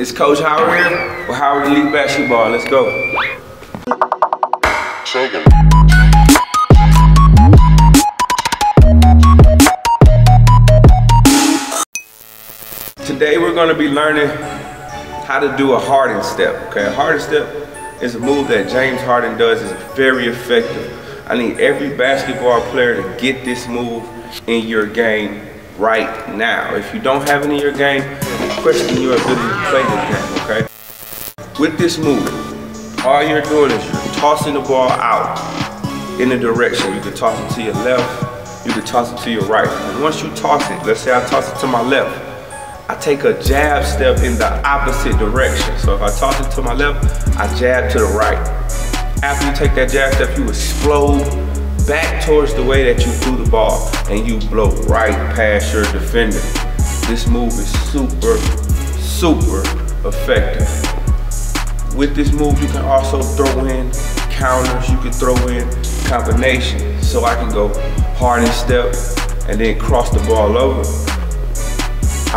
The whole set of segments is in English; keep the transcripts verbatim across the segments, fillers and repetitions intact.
It's Coach Howard here with Howard Elite Basketball. Let's go. Shaking. Today we're going to be learning how to do a Harden step. Okay, a Harden step is a move that James Harden does. It's very effective. I need every basketball player to get this move in your game right now. If you don't have it in your game, question your ability to play the game, okay? With this move, all you're doing is you're tossing the ball out in a direction. You can toss it to your left, you can toss it to your right. And once you toss it, let's say I toss it to my left, I take a jab step in the opposite direction. So if I toss it to my left, I jab to the right. After you take that jab step, you explode back towards the way that you threw the ball and you blow right past your defender. This move is super, super effective. With this move, you can also throw in counters, you can throw in combinations. So I can go Harden step and then cross the ball over.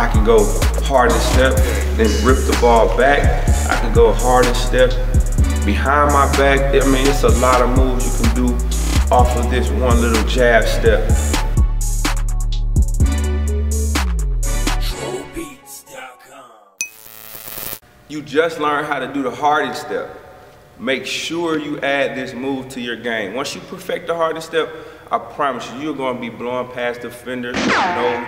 I can go Harden step, then rip the ball back. I can go Harden step, behind my back. I mean, it's a lot of moves you can do off of this one little jab step. You just learned how to do the Harden step. Make sure you add this move to your game. Once you perfect the Harden step, I promise you, you're gonna be blowing past defenders, no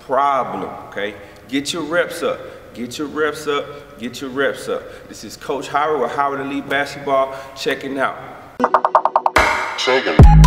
problem, okay? Get your reps up. Get your reps up, get your reps up. This is Coach Howard with Howard Elite Basketball, checking out. Shaking.